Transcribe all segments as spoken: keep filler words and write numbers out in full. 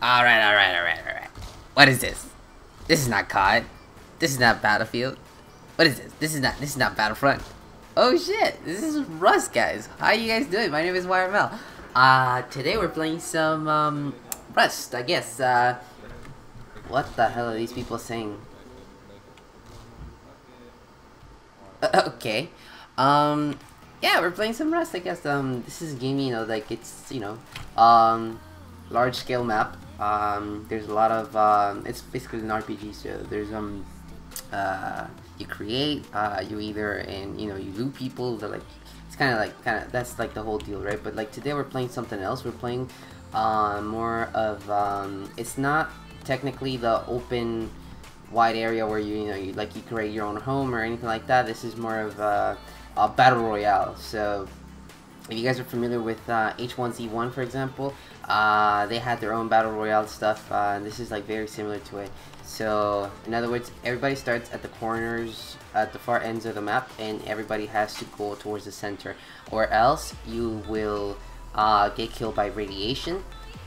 Alright, alright, alright, alright. What is this? This is not C O D. This is not Battlefield. What is this? This is not this is not Battlefront. Oh shit, this is Rust, guys. How are you guys doing? My name is Y R M L. Uh, today we're playing some, um, Rust, I guess. Uh, what the hell are these people saying? Uh, okay. Um, yeah, we're playing some Rust, I guess. Um, this is a game, you know, like, it's, you know, um, large-scale map. Um, there's a lot of, um, it's basically an R P G, so there's, um, uh, you create, uh, you either, and, you know, you loot people, they're like, it's kind of like, kind of, that's like the whole deal, right? But, like, today we're playing something else. We're playing, uh, more of, um, it's not technically the open, wide area where you, you know, you, like, you create your own home or anything like that. This is more of, uh, a battle royale, so... If you guys are familiar with uh, H one Z one, for example, uh, they had their own battle royale stuff, uh, and this is like very similar to it. So, in other words, everybody starts at the corners, at the far ends of the map, and everybody has to go towards the center, or else you will uh, get killed by radiation.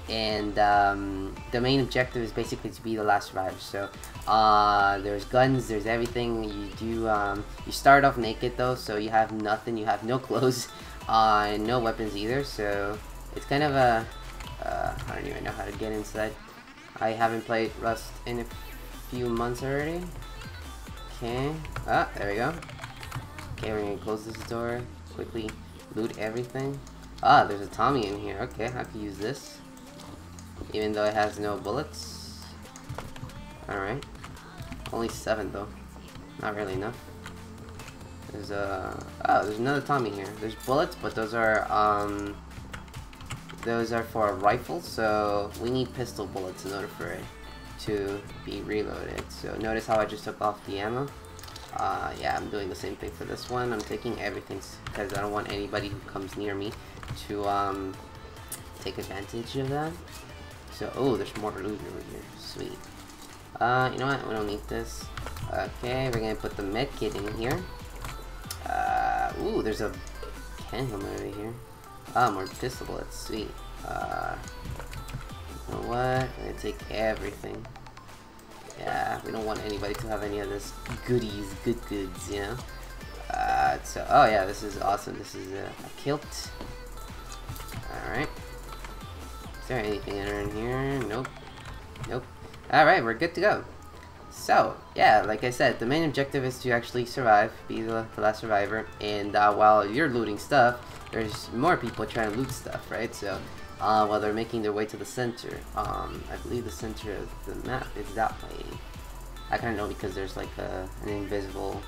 And um, the main objective is basically to be the last survivor. So uh, there's guns, there's everything. You do. Um, you start off naked though, so you have nothing. You have no clothes. Uh, and no weapons either, so it's kind of a, uh, I don't even know how to get inside. I haven't played Rust in a few months already. Okay, ah, there we go. Okay, we're gonna close this door, quickly loot everything. Ah, there's a Tommy in here, okay, I can use this. Even though it has no bullets. Alright, only seven though, not really enough. There's a oh, there's another Tommy here. There's bullets, but those are um, those are for rifles. So we need pistol bullets in order for it to be reloaded. So notice how I just took off the ammo. Uh, yeah, I'm doing the same thing for this one. I'm taking everything because I don't want anybody who comes near me to um take advantage of that. So oh, there's more loot over here. Sweet. Uh, you know what? We don't need this. Okay, we're gonna put the med kit in here. Uh, ooh, there's a can helmet over here. Ah, oh, more pistol bullets, sweet. Uh, you know what? I'm gonna take everything. Yeah, we don't want anybody to have any of this goodies, good goods, you know? Uh, so, oh yeah, this is awesome. This is a, a kilt. Alright. Is there anything in here? Nope. Nope. Alright, we're good to go. So, yeah, like I said, the main objective is to actually survive, be the, the last survivor, and uh, while you're looting stuff, there's more people trying to loot stuff, right? So, uh, while they're making their way to the center, um, I believe the center of the map is that way. I kind of know because there's like a, an invisible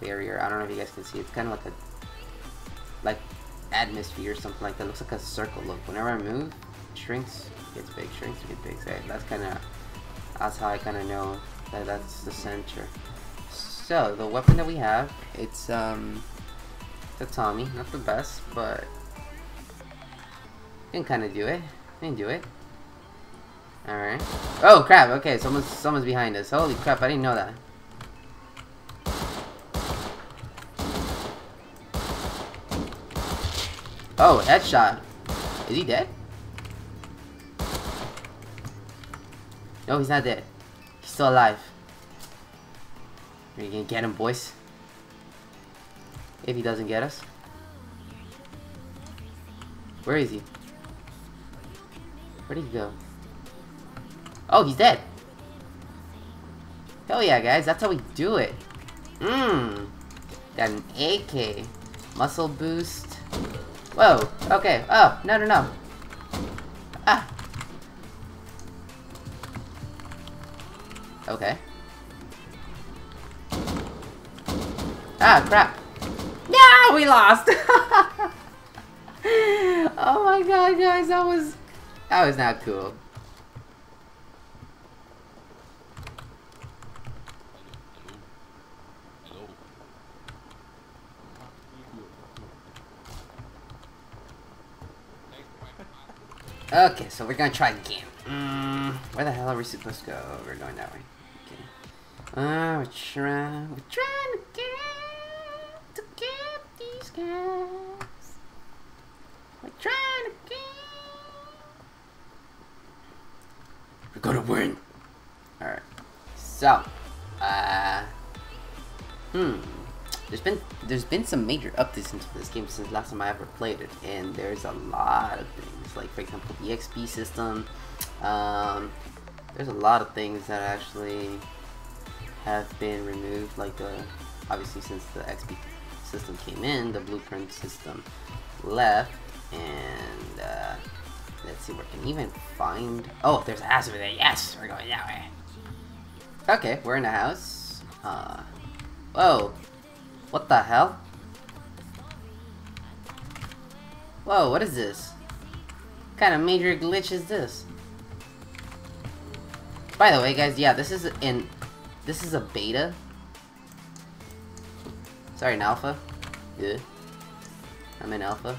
barrier. I don't know if you guys can see, it's kind of like a, like, atmosphere or something like that. It looks like a circle, look, whenever I move, it shrinks, it gets big, shrinks, it gets big, right? That's kind of, that's how I kind of know. That's the center. So the weapon that we have, it's um the Tommy, not the best, but you can kind of do it. You can do it. All right. Oh crap! Okay, someone's someone's behind us. Holy crap! I didn't know that. Oh, headshot. Is he dead? No, he's not dead. He's still alive. Are you gonna get him, boys? If he doesn't get us. Where is he? Where did he go? Oh, he's dead! Hell yeah, guys. That's how we do it. Mmm. Got an A K. Muscle boost. Whoa. Okay. Oh, no, no, no. Ah. Okay. Ah, crap. Yeah, we lost! Oh my god, guys, that was... That was not cool. Okay, so we're gonna try again. Mm, where the hell are we supposed to go? We're going that way. Ah, uh, we're trying, we're trying to get, to get these guys. We're trying to get. gonna win. Alright. So, uh, hmm. There's been there's been some major updates into this game since last time I ever played it, and there's a lot of things. Like, for example, the X P system. Um, there's a lot of things that actually have been removed. Like the obviously since the X P system came in, the blueprint system left, and uh, let's see where I can even find. Oh, there's a house over there. Yes, we're going that way. Okay, we're in a house. Uh, whoa, what the hell? Whoa, what is this? What kind of major glitch is this? By the way, guys, yeah, this is in this is a beta. Sorry, an alpha. Yeah, I'm in alpha.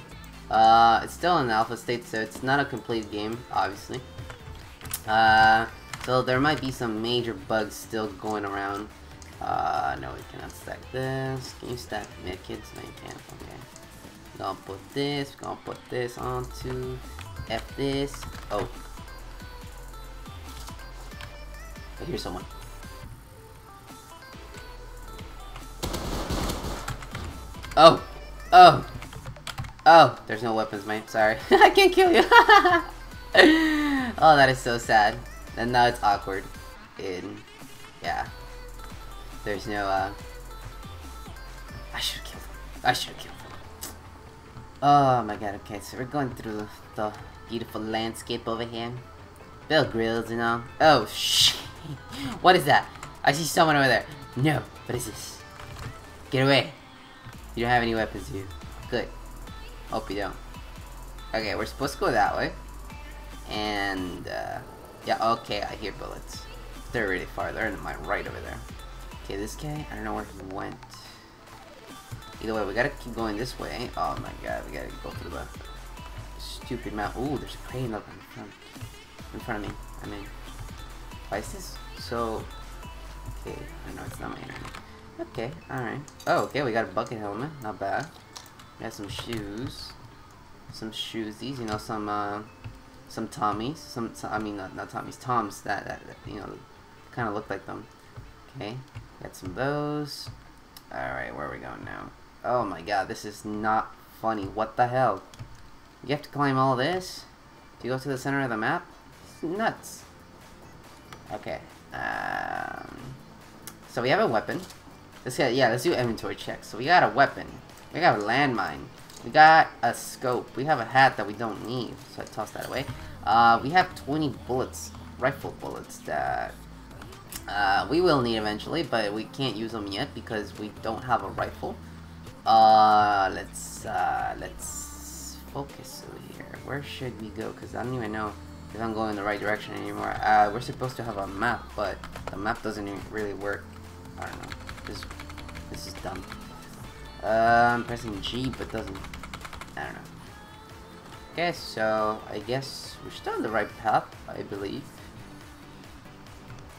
Uh, it's still in alpha state, so it's not a complete game, obviously. Uh, so there might be some major bugs still going around. Uh, no, we cannot stack this. Can you stack medkits? No, you can't. Okay. Gonna put this. Gonna put this onto. F this. Oh. I hear someone. Oh. Oh. Oh, there's no weapons, mate. Sorry. I can't kill you. Oh, that is so sad. And now it's awkward. And yeah. There's no, uh... I should've killed him. I should've killed him. Oh my god, okay. So we're going through the beautiful landscape over here. Build grills and all. Oh, shit. What is that? I see someone over there. No. What is this? Get away. You don't have any weapons, do you? Good. Hope you don't. Okay, we're supposed to go that way. And, uh... yeah, okay, I hear bullets. They're really far. They're in my right over there. Okay, this guy, I don't know where he went. Either way, we gotta keep going this way. Oh my god, we gotta go through the stupid map. Ooh, there's a crane up in front. In front of me. I mean, why is this so... Okay, I know it's not my internet. Okay, alright. Oh, okay, we got a bucket helmet. Not bad. We got some shoes. Some shoesies, you know, some, uh... Some Tommies. Some, I mean, not, not Tommies. Toms that, that, that, you know, kind of look like them. Okay, got some bows. Alright, where are we going now? Oh my god, this is not funny. What the hell? You have to climb all this? Do you go to the center of the map? It's nuts. Okay. Um, so we have a weapon. Let's get, yeah, let's do inventory checks. So we got a weapon. We got a landmine. We got a scope. We have a hat that we don't need. So I toss that away. Uh, we have twenty bullets. Rifle bullets that... Uh, we will need eventually, but we can't use them yet because we don't have a rifle. Uh, let's, uh, let's focus over here. Where should we go? Because I don't even know if I'm going in the right direction anymore. Uh, we're supposed to have a map, but the map doesn't even really work. I don't know. This, this is dumb. Uh, I'm pressing G, but doesn't... I don't know. Okay, so I guess we're still on the right path, I believe.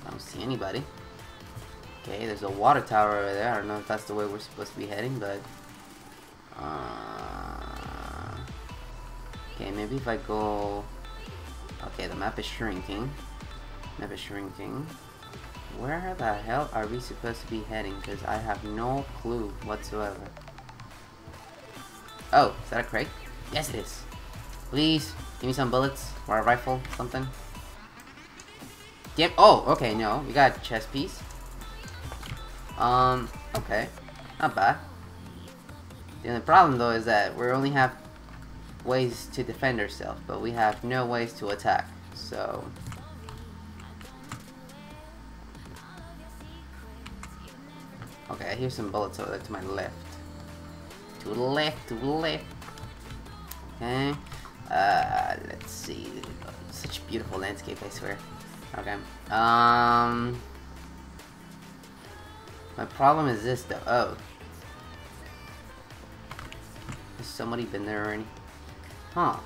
I don't see anybody. Okay, there's a water tower over there. I don't know if that's the way we're supposed to be heading, but... Uh, okay, maybe if I go... Okay, the map is shrinking. Map is shrinking. Where the hell are we supposed to be heading? Because I have no clue whatsoever. Oh, is that a crate? Yes, it is. Please, give me some bullets. Or a rifle, something. Yep. Oh, okay, no. We got a chest piece. Um, okay. Not bad. The only problem, though, is that we only have ways to defend ourselves, but we have no ways to attack, so... Okay, I hear some bullets over there to my left. To the left, to the left. Okay. Uh, let's see. Such beautiful landscape, I swear. Okay. Um. My problem is this though. Oh. Has somebody been there already? Huh.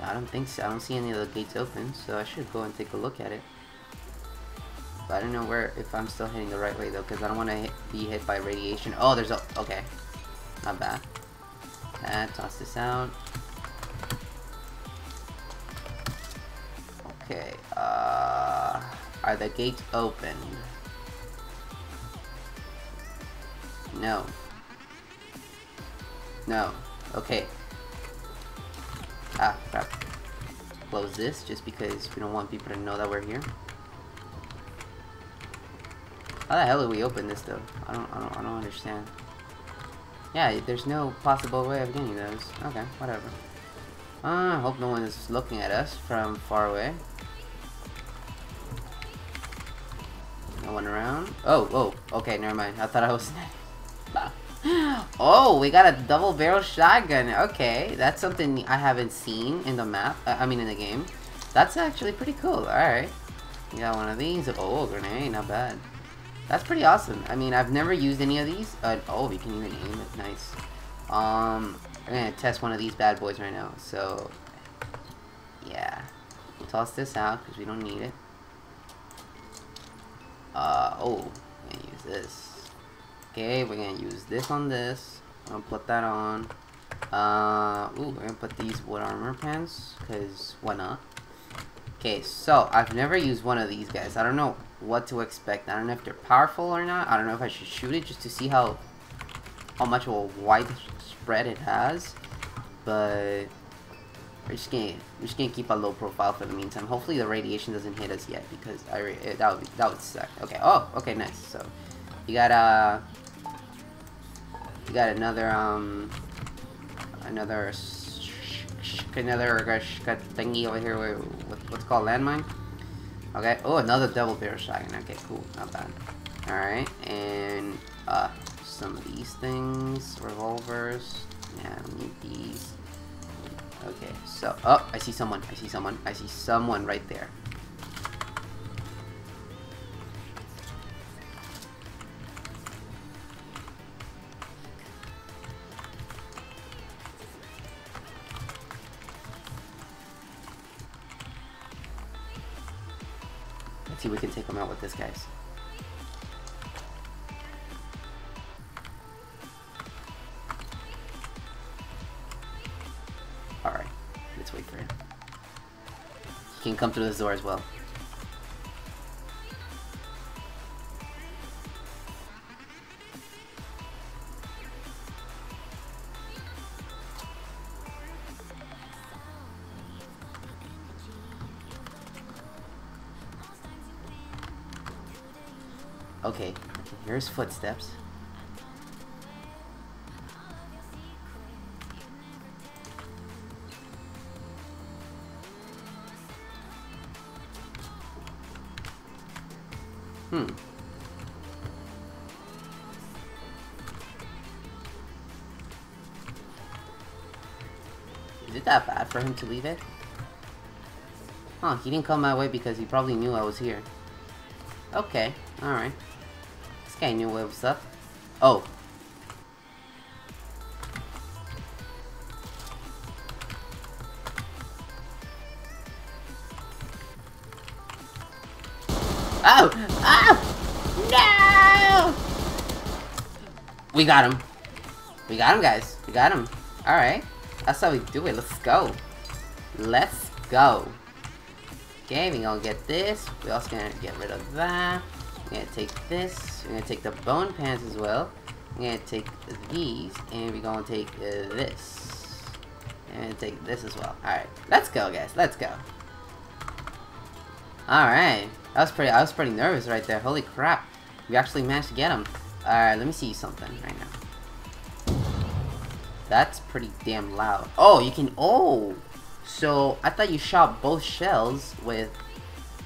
No, I don't think so. I don't see any of the gates open, so I should go and take a look at it. But I don't know where. If I'm still heading the right way though, because I don't want to be hit by radiation. Oh, there's a. Okay. Not bad. And toss this out. Okay, uh, are the gates open? No. No. Okay. Ah, crap. Close this just because we don't want people to know that we're here. How the hell did we open this though? I don't, I don't, I don't understand. Yeah, there's no possible way of getting those. Okay, whatever. Uh, I hope no one is looking at us from far away. No one around. Oh, oh, okay, never mind. I thought I was. Oh, we got a double barrel shotgun. Okay, that's something I haven't seen in the map. Uh, I mean, in the game. That's actually pretty cool. All right, we got one of these. Oh, grenade, not bad. That's pretty awesome. I mean, I've never used any of these. Uh, oh, you can even aim it. Nice. Um, I'm gonna test one of these bad boys right now. So, yeah. We'll toss this out because we don't need it. Uh, oh, I'm gonna use this. Okay, we're gonna use this on this. I'm gonna put that on. Uh, ooh, we're gonna put these wood armor pants because why not? Okay, so I've never used one of these guys. I don't know what to expect. I don't know if they're powerful or not. I don't know if I should shoot it just to see how how much of a widespread it has, but we're just gonna we're just gonna keep a low profile for the meantime. Hopefully the radiation doesn't hit us yet because I re it, that would be, that would suck. Okay. Oh. Okay. Nice. So you got uh you got another um another another thingy over here with what's called landmine. Okay, oh, another double barrel shotgun. Okay, cool, not bad. Alright, and, uh, some of these things, revolvers, yeah, we need these. Okay, so, oh, I see someone, I see someone, I see someone right there. See, we can take them out with this, guys. All right, let's wait for him. He can come through this door as well. Okay, I can hear his footsteps. Hmm. Is it that bad for him to leave it? Huh, he didn't come my way because he probably knew I was here. Okay, alright. I knew what was up. Oh. Oh! Oh! No! We got him. We got him, guys. We got him. Alright. That's how we do it. Let's go. Let's go. Okay, we're gonna get this. We're also gonna get rid of that. I'm gonna take this, we're gonna take the bone pants as well, I'm gonna take these, and we're gonna take uh, this, and take this as well. Alright, let's go, guys, let's go. Alright, that was pretty, I was pretty nervous right there, holy crap, we actually managed to get him. Alright, let me see something right now. That's pretty damn loud. Oh, you can, oh, so I thought you shot both shells with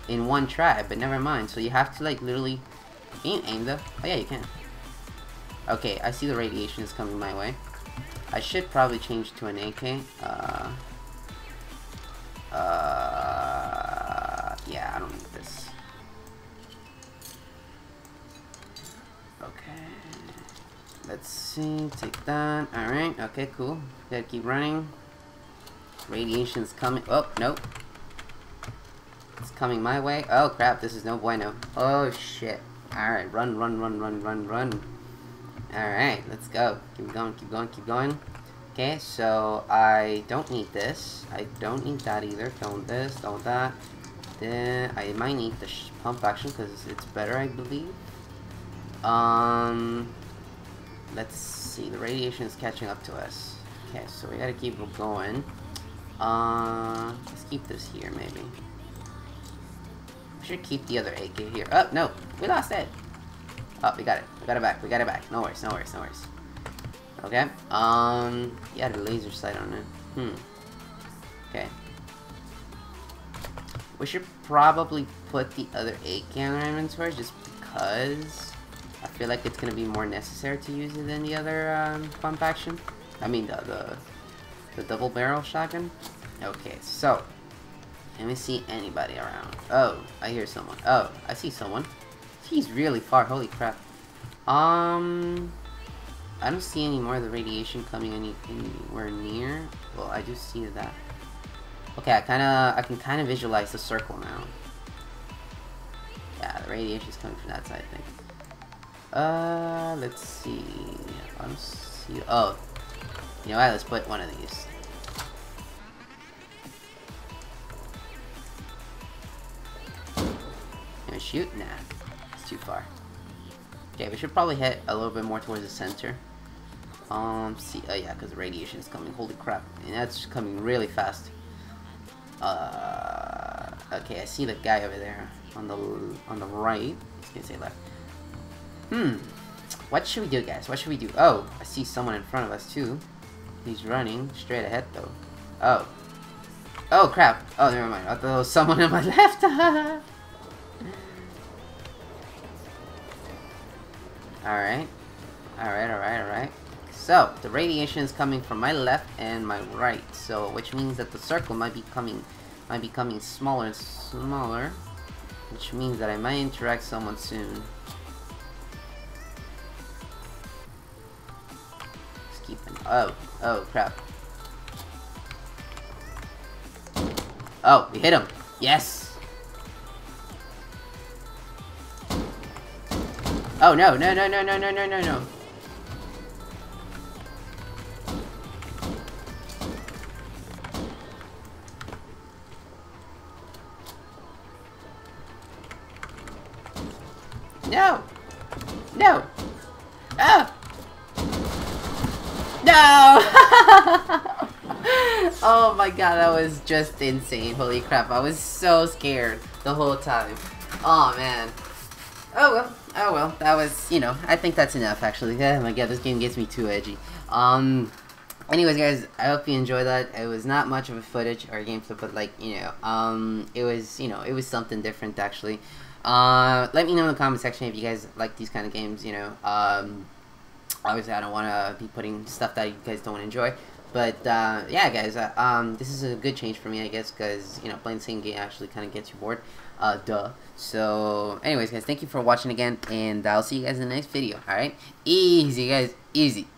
in one try, but never mind. So you have to like literally aim, aim the. Oh yeah, you can. Okay, I see the radiation is coming my way. I should probably change to an A K. Uh, uh, yeah, I don't need this. Okay, let's see. Take that. All right. Okay, cool. Gotta keep running. Radiation's coming. Oh nope. It's coming my way. Oh crap, this is no bueno. Oh shit. Alright, run, run, run, run, run, run. Alright, let's go. Keep going, keep going, keep going. Okay, so I don't need this. I don't need that either. Don't this, don't that. Then I might need the sh pump action because it's better, I believe. Um, let's see. The radiation is catching up to us. Okay, so we gotta keep going. Uh, let's keep this here, maybe. We should keep the other A K here. Oh no, we lost it. Oh, we got it. We got it back. We got it back. No worries. No worries. No worries. Okay. Um, you had a laser sight on it. Hmm. Okay. We should probably put the other A K on our inventory just because I feel like it's gonna be more necessary to use it than the other um, pump action. I mean the, the the double barrel shotgun. Okay, so let me see anybody around. Oh, I hear someone. Oh, I see someone. He's really far. Holy crap. Um, I don't see any more of the radiation coming any anywhere near. Well, I do see that. Okay, I kind of, I can kind of visualize the circle now. Yeah, the radiation is coming from that side, I think. Uh, let's see. I don't see. Oh, you know what? Let's put one of these. Gonna shoot? Nah, it's too far. Okay, we should probably head a little bit more towards the center. Um, see. Oh yeah, because the radiation is coming. Holy crap! And that's coming really fast. Uh, okay, I see the guy over there on the on the right. He's gonna say left. Hmm. What should we do, guys? What should we do? Oh, I see someone in front of us too. He's running straight ahead though. Oh. Oh crap. Oh, never mind. I thought there was someone on my left. all right. All right. All right. All right. So, the radiation is coming from my left and my right, so which means that the circle might be coming might be coming smaller and smaller, which means that I might interact someone soon. Let's keep an oh, oh crap. Oh, we hit him. Yes. Oh no, no, no, no, no, no, no, no, no. No! No! Oh! No! Oh my god, that was just insane. Holy crap, I was so scared the whole time. Oh man. Oh well, oh well, that was, you know, I think that's enough actually. Oh my god, this game gets me too edgy. Um, anyways guys, I hope you enjoyed that. It was not much of a footage or a gameplay, but like, you know, um, it was, you know, it was something different actually. Uh, let me know in the comment section if you guys like these kind of games, you know, um, obviously I don't want to be putting stuff that you guys don't enjoy, but, uh, yeah guys, uh, um, this is a good change for me, I guess, because, you know, playing the same game actually kind of gets you bored, uh, duh, so, anyways guys, thank you for watching again, and I'll see you guys in the next video, alright, easy guys, easy.